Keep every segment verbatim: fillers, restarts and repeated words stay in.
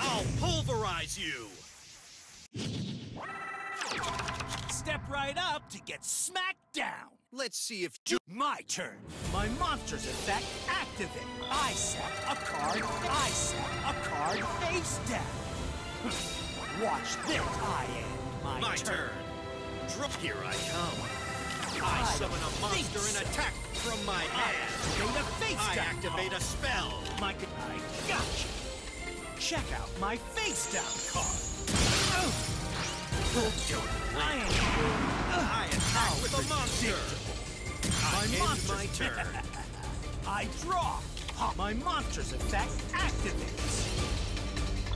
I'll pulverize you. Step right up to get smacked down. Let's see if you... My turn. My monster's effect activate. I set a card. I set a card face down. Watch this. I end my, my turn. turn. Drop. Here I come. I, I summon a monster so. and attack from my hand. I activate a face I down. activate card. a spell. My... I got you. Check out my face down card. Oh. We'll do it. I am... Uh, I attack oh, with a monster. My monster's my turn. I draw. My monster's effect activates.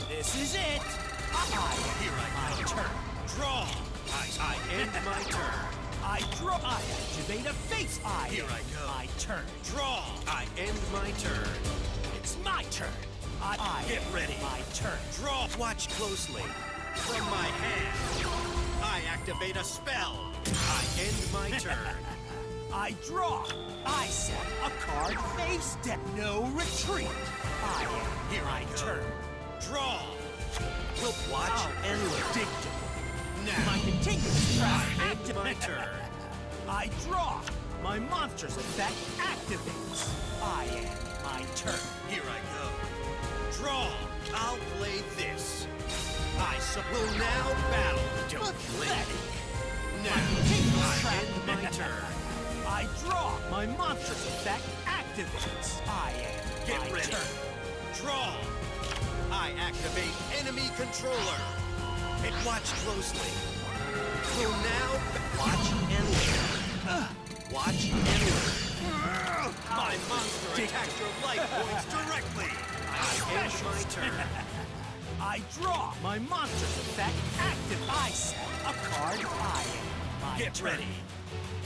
This is it. I Here I my turn. Draw. I, I end my turn. I draw. I activate a face. I Here I go. My turn. Draw. I end my turn. It's my turn. I, I get ready. My turn. Draw. Watch closely. From my hand, I activate a spell. I end my turn. I draw. I set a card face down. No retreat. I end Here my I turn. Draw. We'll watch and predictable. Now my continuous I end my turn. I draw. My monster's effect activates. I end my turn. Here I go. Draw. I'll play this. I will now battle. Don't play. Now I end my turn. I draw. My monster's effect activates. I am. Get my ready. Turn. Draw. I activate enemy controller. And watch closely. Will now watch and learn. Watch and learn. My monster attacks your life points directly. I end my turn. I draw. My monster's effect active. I set a card. I am my Get turn. ready.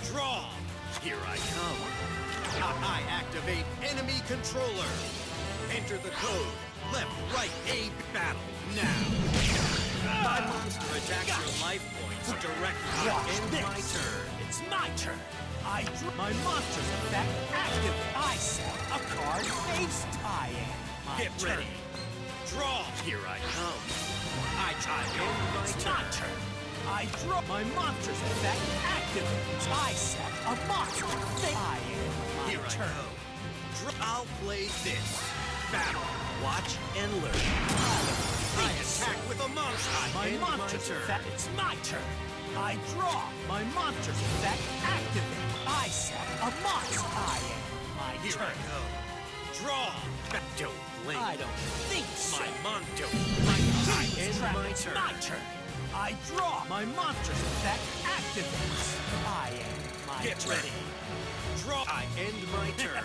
Draw. Here I come. I, I activate enemy controller. Enter the code. Left, right, A, battle. Now. My monster attacks gotcha. your life points directly. Watch I end this. my turn. It's my turn. I draw. My monster's effect active. I set a card. Face. I am my Get turn. ready. Draw. Here I come. I try end my turn. turn. I draw. My monster's effect activates. I set a monster. I am my Here turn. I go. Draw. I'll play this. Battle. Watch and learn. I, I attack with a monster. My monster's effect. It's my turn. I draw. My monster's effect activates. I set a monster. I am my Here turn. I go. Draw. Don't blink. I don't think so. My monster. My I end my turn. My turn. I draw. My monster's effect activates. I end my Get turn. Get ready. Draw. I end my turn.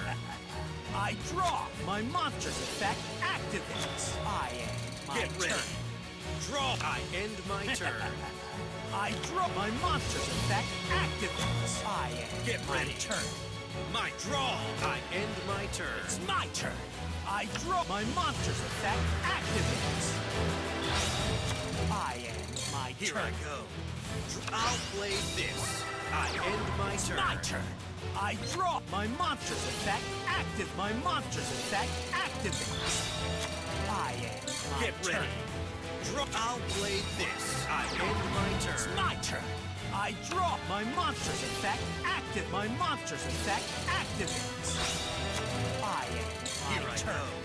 I draw. My monster's effect activates. I end my Get turn. Get ready. Draw. I end my turn. I draw. My monster's effect activates. I end Get my ready. turn. My draw. I end my turn. It's my turn. I draw. My monster's effect activates. I end my Here turn. Here I go. I'll play this. I end my it's turn. My turn. I draw. My monster's effect active. My monster's effect activates. I end my Get turn. Ready. Draw. I'll play this. I end my turn. It's my turn. I draw. My monster's effect active. My monster's effect activates. I am my Here I turn. Go.